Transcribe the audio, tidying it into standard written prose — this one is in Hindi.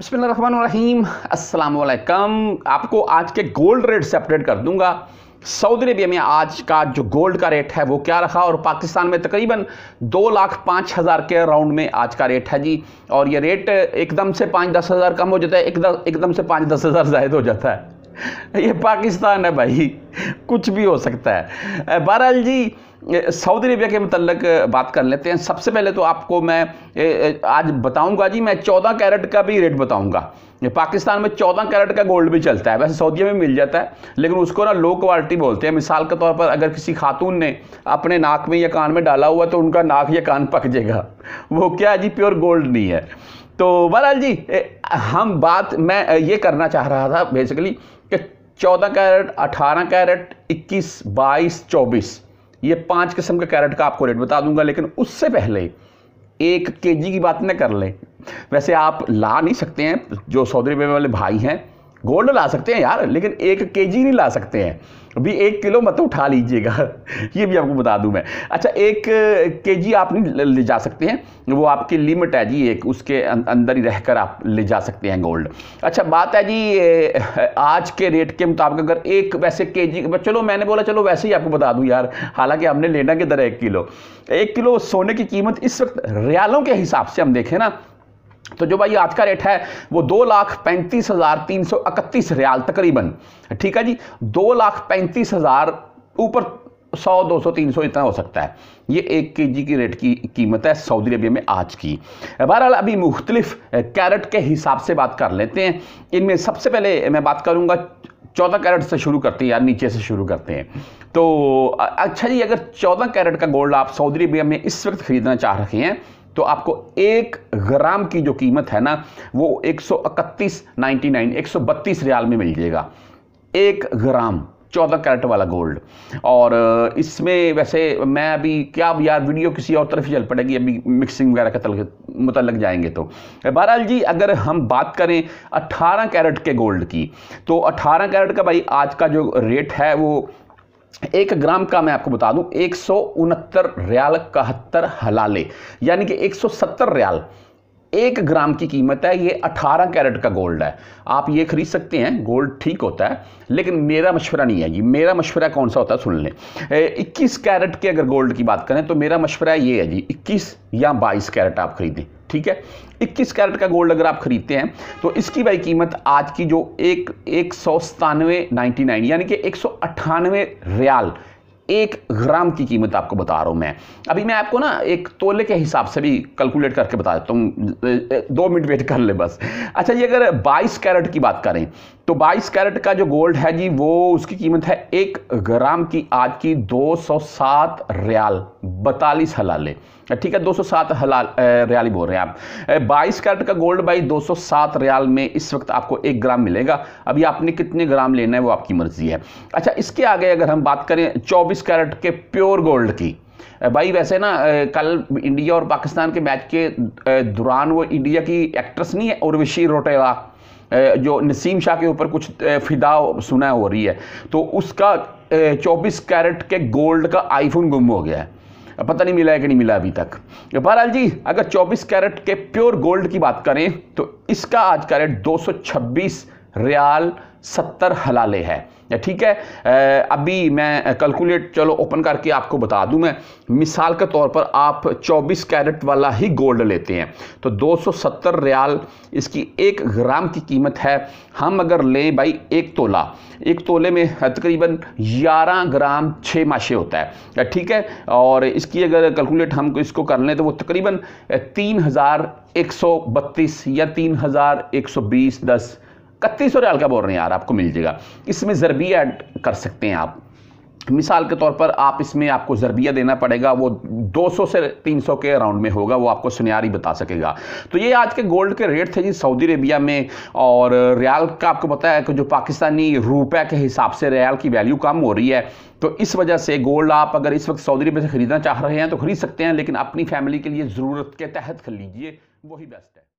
बिस्मिल्लाहिर्रहमानिर्रहीम, अस्सलाम वालेकुम। आपको आज के गोल्ड रेट से अपडेट कर दूंगा। सऊदी अरेबिया में आज का जो गोल्ड का रेट है वो क्या रहा, और पाकिस्तान में तकरीबन 2,05,000 के राउंड में आज का रेट है जी। और ये रेट एकदम से 5-10 हज़ार कम हो जाता है, एकदम से 5-10 हज़ार ज़ायद हो जाता है। ये पाकिस्तान है भाई, कुछ भी हो सकता है। बहरहाल जी, सऊदी अरेबिया के मतलब बात कर लेते हैं। सबसे पहले तो आपको मैं आज बताऊंगा जी, मैं 14 कैरेट का भी रेट बताऊंगा। पाकिस्तान में 14 कैरेट का गोल्ड भी चलता है, वैसे सऊदी में मिल जाता है, लेकिन उसको ना लो क्वालिटी बोलते हैं। मिसाल के तौर पर अगर किसी खातून ने अपने नाक में या कान में डाला हुआ तो उनका नाक या कान पक जाएगा। वो क्या है जी, प्योर गोल्ड नहीं है। तो बहरहाल जी, मैं ये करना चाह रहा था बेसिकली कि 14 कैरेट, 18 कैरेट, 21, 22, 24, ये 5 किस्म के कैरेट का आपको रेट बता दूंगा। लेकिन उससे पहले 1 केजी की बात न कर लें। वैसे आप ला नहीं सकते हैं, जो सऊदी अरब वाले भाई हैं गोल्ड ला सकते हैं यार, लेकिन 1 केजी नहीं ला सकते हैं। अभी 1 किलो मत उठा लीजिएगा, ये भी आपको बता दूं मैं। अच्छा, 1 केजी आप नहीं ले जा सकते हैं, वो आपकी लिमिट है जी। एक उसके अंदर ही रहकर आप ले जा सकते हैं गोल्ड। अच्छा, बात है जी आज के रेट के मुताबिक अगर एक वैसे केजी, चलो मैंने बोला चलो वैसे ही आपको बता दूं यार, हालांकि हमने लेना किधर है 1 किलो। 1 किलो सोने की कीमत इस वक्त रियालों के हिसाब से हम देखें ना, तो जो भाई आज का रेट है वो 2,35,331 रियाल तकरीबन, ठीक है जी। 2,35,000 ऊपर 100, 200, 300 इतना हो सकता है। ये 1 केजी की रेट की कीमत है सऊदी अरबिया में आज की। बहरहाल अभी मुख्तलिफ कैरेट के हिसाब से बात कर लेते हैं। इनमें सबसे पहले मैं बात करूंगा 14 कैरेट से शुरू करते हैं यार, नीचे से शुरू करते हैं। तो अच्छा जी, अगर 14 कैरेट का गोल्ड आप सऊदी अरबिया में इस वक्त खरीदना चाह रहे हैं तो आपको 1 ग्राम की जो कीमत है ना वो 131.99, 132 रियाल में मिल जाएगा 1 ग्राम 14 कैरेट वाला गोल्ड। और इसमें वैसे मैं अभी क्या यार, वीडियो किसी और तरफ ही चल पड़ेगी, अभी मिक्सिंग वगैरह के मतलब लग जाएंगे। तो बहरहाल जी, अगर हम बात करें 18 कैरेट के गोल्ड की, तो 18 कैरेट का भाई आज का जो रेट है वो 1 ग्राम का मैं आपको बता दूं 169.71 हलाले, यानी कि 170 रियाल 1 ग्राम की कीमत है। ये 18 कैरेट का गोल्ड है, आप ये खरीद सकते हैं। गोल्ड ठीक होता है, लेकिन मेरा मशवरा नहीं है ये। मेरा मशवरा कौन सा होता है, सुन लें। 21 कैरेट के अगर गोल्ड की बात करें तो मेरा मशवरा ये है जी, 21 या 22 कैरेट आप खरीदें, ठीक है। 21 कैरेट का गोल्ड अगर आप खरीदते हैं तो इसकी भाई कीमत आज की जो 197.99, यानी कि 198 रियाल 1 ग्राम की कीमत आपको बता रहा हूं मैं। अभी मैं आपको ना एक तोले के हिसाब से भी कैलकुलेट करके बता देता हूँ, 2 मिनट वेट कर ले बस। अच्छा जी, अगर 22 कैरेट की बात करें तो 22 कैरेट का जो गोल्ड है जी वो उसकी कीमत है 1 ग्राम की आज की 207 रियाल 42 हलाले, ठीक है। 207 हलाल रियाली बोल रहे हैं आप। 22 कैरेट का गोल्ड भाई 207 रियाल में इस वक्त आपको 1 ग्राम मिलेगा। अभी आपने कितने ग्राम लेना है वो आपकी मर्जी है। अच्छा, इसके आगे अगर हम बात करें 24 कैरेट के प्योर गोल्ड की, भाई वैसे ना कल इंडिया और पाकिस्तान के मैच के दौरान वो इंडिया की एक्ट्रेस नहीं है उर्वशी रोटेला, जो नसीम शाह के ऊपर कुछ फिदा सुना हो रही है, तो उसका 24 कैरेट के गोल्ड का आईफोन गुम हो गया है, पता नहीं मिला है कि नहीं मिला अभी तक। बहरहाल जी, अगर 24 कैरेट के प्योर गोल्ड की बात करें तो इसका आज का रेट 226 रियाल 70 हलाले है, ठीक है। अभी मैं कैलकुलेट चलो ओपन करके आपको बता दूं मैं। मिसाल के तौर पर आप 24 कैरेट वाला ही गोल्ड लेते हैं तो 270 रियाल इसकी 1 ग्राम की कीमत है। हम अगर लें भाई 1 तोला, 1 तोले में तकरीबन 11 ग्राम 6 माशे होता है, ठीक है। और इसकी अगर कैलकुलेट हम इसको कर लें तो वो तकरीबन 3,132 या 3,120 3100 रियाल का बोल रहे हैं यार, आपको मिल जाएगा। इसमें ज़रबिया ऐड कर सकते हैं आप। मिसाल के तौर पर आप इसमें आपको ज़रबिया देना पड़ेगा, वो 200 से 300 के अराउंड में होगा, वो आपको सुनियारी बता सकेगा। तो ये आज के गोल्ड के रेट थे जी सऊदी अरेबिया में। और रियाल का आपको पता है कि जो पाकिस्तानी रुपए के हिसाब से रियाल की वैल्यू कम हो रही है, तो इस वजह से गोल्ड आप अगर इस वक्त सऊदी अरेबिया से ख़रीदना चाह रहे हैं तो ख़रीद सकते हैं, लेकिन अपनी फैमिली के लिए ज़रूरत के तहत खरीद लीजिए, वही बेस्ट है।